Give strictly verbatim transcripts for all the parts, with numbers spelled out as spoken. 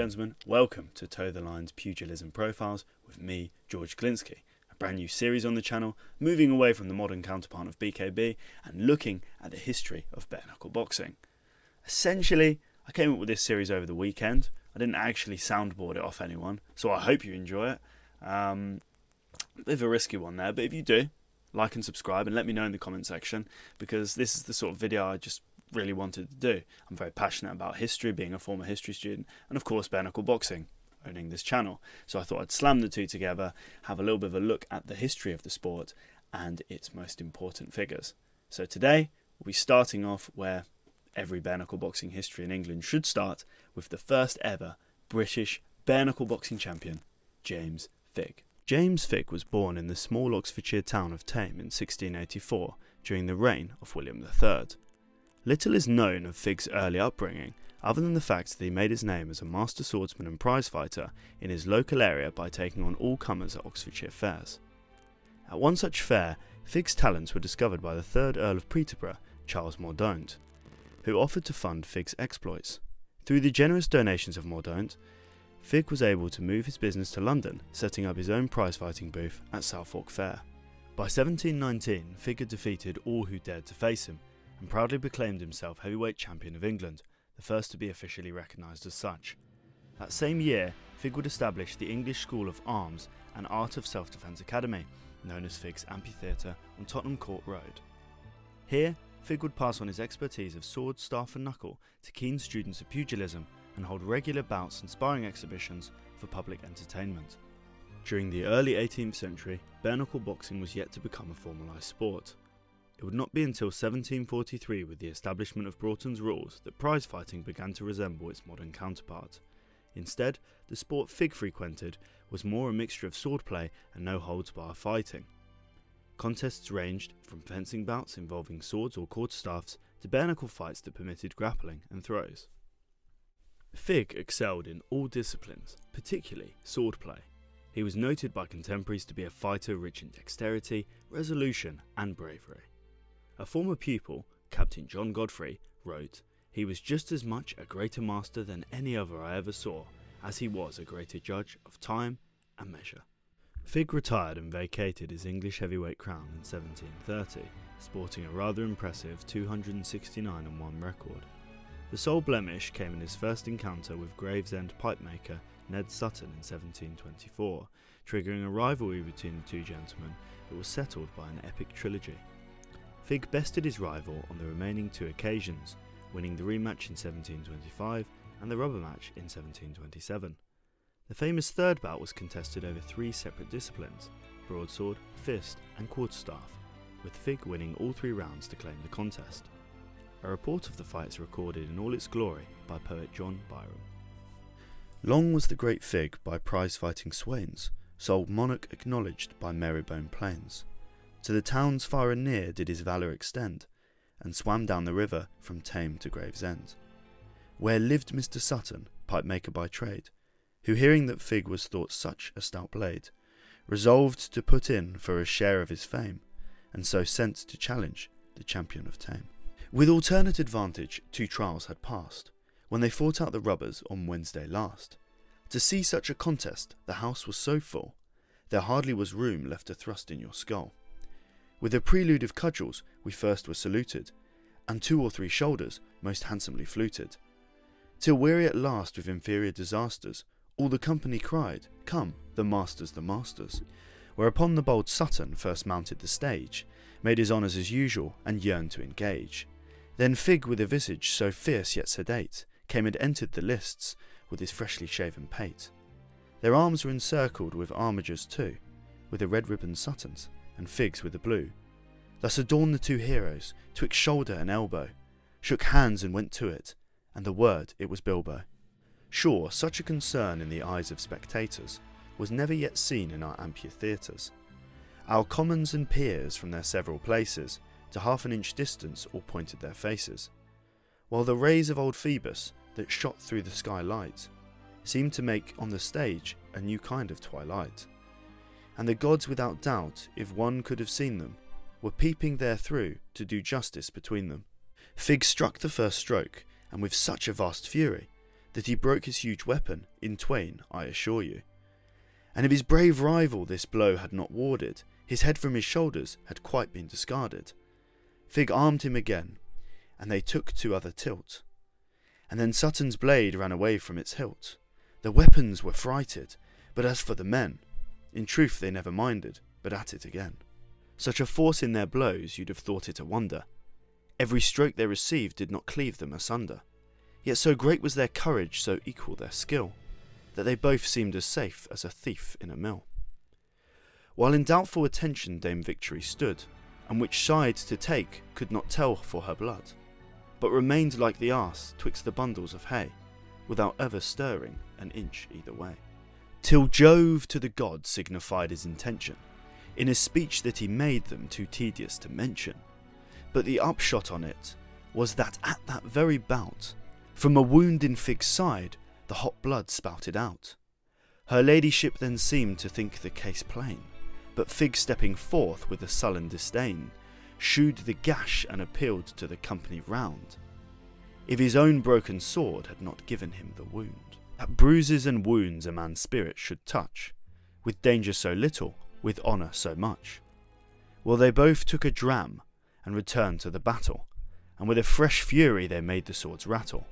gentlemen, welcome to Toe the Line's Pugilism Profiles with me, George Glinski, a brand new series on the channel, moving away from the modern counterpart of B K B and looking at the history of bare knuckle boxing. Essentially, I came up with this series over the weekend. I didn't actually soundboard it off anyone, so I hope you enjoy it. Um, a bit of a risky one there, but if you do, like and subscribe and let me know in the comment section, because this is the sort of video I just really wanted to do. I'm very passionate about history, being a former history student, and of course bare knuckle boxing, owning this channel. So I thought I'd slam the two together, have a little bit of a look at the history of the sport and its most important figures. So today we'll be starting off where every bare knuckle boxing history in England should start, with the first ever British bare knuckle boxing champion, James Figg. James Figg was born in the small Oxfordshire town of Thame in sixteen eighty-four during the reign of William the third. Little is known of Figg's early upbringing, other than the fact that he made his name as a master swordsman and prizefighter in his local area by taking on all comers at Oxfordshire fairs. At one such fair, Figg's talents were discovered by the third Earl of Peterborough, Charles Mordaunt, who offered to fund Figg's exploits. Through the generous donations of Mordaunt, Figg was able to move his business to London, setting up his own prizefighting booth at Southwark Fair. By seventeen nineteen, Figg had defeated all who dared to face him, and proudly proclaimed himself heavyweight champion of England, the first to be officially recognised as such. That same year, Figg would establish the English School of Arms and Art of Self-Defence Academy, known as Figg's Amphitheater on Tottenham Court Road. Here, Figg would pass on his expertise of sword, staff and knuckle to keen students of pugilism and hold regular bouts and sparring exhibitions for public entertainment. During the early eighteenth century, bare knuckle boxing was yet to become a formalised sport. It would not be until seventeen forty-three, with the establishment of Broughton's rules, that prize fighting began to resemble its modern counterpart. Instead, the sport Figg frequented was more a mixture of swordplay and no-holds-bar fighting. Contests ranged from fencing bouts involving swords or quarterstaffs to bare knuckle fights that permitted grappling and throws. Figg excelled in all disciplines, particularly swordplay. He was noted by contemporaries to be a fighter rich in dexterity, resolution and bravery. A former pupil, Captain John Godfrey, wrote, "He was just as much a greater master than any other I ever saw, as he was a greater judge of time and measure." Figg retired and vacated his English heavyweight crown in seventeen thirty, sporting a rather impressive two hundred sixty-nine and one record. The sole blemish came in his first encounter with Gravesend pipemaker Ned Sutton in seventeen twenty-four, triggering a rivalry between the two gentlemen that was settled by an epic trilogy. Figg bested his rival on the remaining two occasions, winning the rematch in seventeen twenty-five and the rubber match in seventeen twenty-seven. The famous third bout was contested over three separate disciplines, broadsword, fist and quarterstaff, with Figg winning all three rounds to claim the contest. A report of the fight is recorded in all its glory by poet John Byrom. Long was the great Figg by prize-fighting swains, sole monarch acknowledged by Marybone Plains. To the towns far and near did his valour extend, and swam down the river from Thame to Gravesend, where lived Mister Sutton, pipemaker by trade, who, hearing that Figg was thought such a stout blade, resolved to put in for a share of his fame, and so sent to challenge the champion of Thame. With alternate advantage, two trials had passed, when they fought out the rubbers on Wednesday last. To see such a contest, the house was so full, there hardly was room left to thrust in your skull. With a prelude of cudgels, we first were saluted, and two or three shoulders most handsomely fluted. Till weary at last with inferior disasters, all the company cried, "Come, the master's the master's." Whereupon the bold Sutton first mounted the stage, made his honours as usual, and yearned to engage. Then Figg, with a visage so fierce yet sedate, came and entered the lists with his freshly shaven pate. Their arms were encircled with armigers too, with a red ribbon Sutton's, and Figg's with the blue. Thus adorned the two heroes, twixt shoulder and elbow, shook hands and went to it, and the word it was Bilbo. Sure, such a concern in the eyes of spectators was never yet seen in our amphitheatres. Our commons and peers from their several places, to half an inch distance, all pointed their faces, while the rays of old Phoebus that shot through the skylight seemed to make on the stage a new kind of twilight. And the gods, without doubt, if one could have seen them, were peeping therethrough to do justice between them. Figg struck the first stroke, and with such a vast fury, that he broke his huge weapon in twain, I assure you. And if his brave rival this blow had not warded, his head from his shoulders had quite been discarded. Figg armed him again, and they took to other tilt. And then Sutton's blade ran away from its hilt. The weapons were frighted, but as for the men, in truth they never minded, but at it again. Such a force in their blows you'd have thought it a wonder. Every stroke they received did not cleave them asunder. Yet so great was their courage, so equal their skill, that they both seemed as safe as a thief in a mill. While in doubtful attention Dame Victory stood, and which side to take could not tell for her blood, but remained like the ass twixt the bundles of hay, without ever stirring an inch either way. Till Jove to the god signified his intention, in a speech that he made them too tedious to mention, but the upshot on it was that at that very bout, from a wound in Figg's side, the hot blood spouted out. Her ladyship then seemed to think the case plain, but Figg, stepping forth with a sullen disdain, shewed the gash and appealed to the company round, if his own broken sword had not given him the wound. At bruises and wounds a man's spirit should touch, with danger so little, with honour so much. Well, they both took a dram, and returned to the battle, and with a fresh fury they made the swords rattle.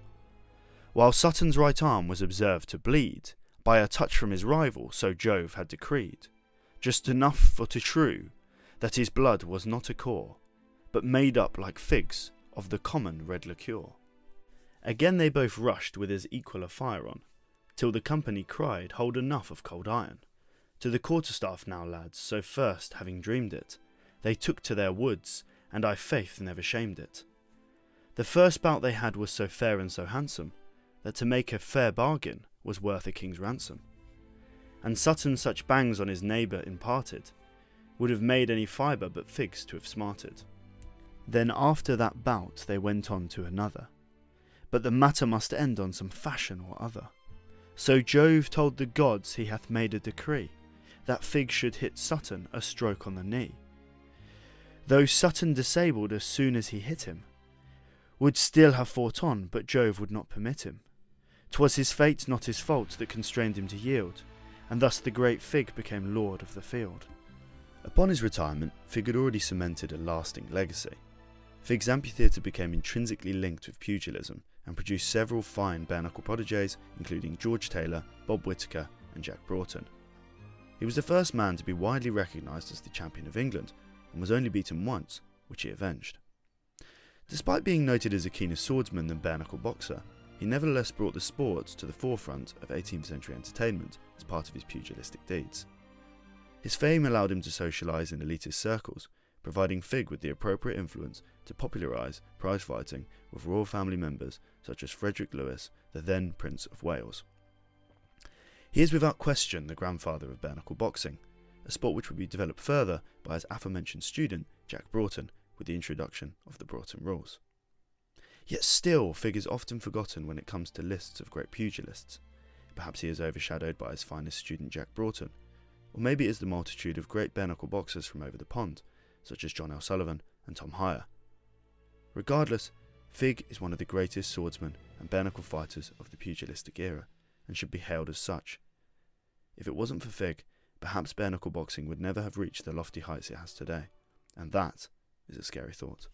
While Sutton's right arm was observed to bleed, by a touch from his rival, so Jove had decreed, just enough for to shew that his blood was not a core, but made up like figs of the common red liqueur. Again they both rushed with as equal a fire on, till the company cried, hold enough of cold iron. To the quarterstaff now, lads, so first having dreamed it, they took to their woods, and I faith never shamed it. The first bout they had was so fair and so handsome, that to make a fair bargain was worth a king's ransom. And Sutton such bangs on his neighbour imparted, would have made any fibre but Figg's to have smarted. Then after that bout they went on to another, but the matter must end on some fashion or other. So Jove told the gods he hath made a decree, that Figg should hit Sutton a stroke on the knee, though Sutton disabled as soon as he hit him, would still have fought on, but Jove would not permit him. 'Twas his fate, not his fault, that constrained him to yield, and thus the great Figg became lord of the field. Upon his retirement, Figg had already cemented a lasting legacy. Figg's Amphitheater became intrinsically linked with pugilism, and produced several fine bare-knuckle prodigies, including George Taylor, Bob Whitaker, and Jack Broughton. He was the first man to be widely recognised as the champion of England, and was only beaten once, which he avenged. Despite being noted as a keener swordsman than bare-knuckle boxer, he nevertheless brought the sport to the forefront of eighteenth century entertainment as part of his pugilistic deeds. His fame allowed him to socialise in elitist circles, providing Figg with the appropriate influence to popularise prizefighting with royal family members such as Frederick Lewis, the then Prince of Wales. He is without question the grandfather of bare-knuckle boxing, a sport which would be developed further by his aforementioned student, Jack Broughton, with the introduction of the Broughton rules. Yet still, Figg is often forgotten when it comes to lists of great pugilists. Perhaps he is overshadowed by his finest student Jack Broughton, or maybe it is the multitude of great bare-knuckle boxers from over the pond, such as John L Sullivan and Tom Hyer. Regardless, Figg is one of the greatest swordsmen and bare-knuckle fighters of the pugilistic era, and should be hailed as such. If it wasn't for Figg, perhaps bare-knuckle boxing would never have reached the lofty heights it has today, and that is a scary thought.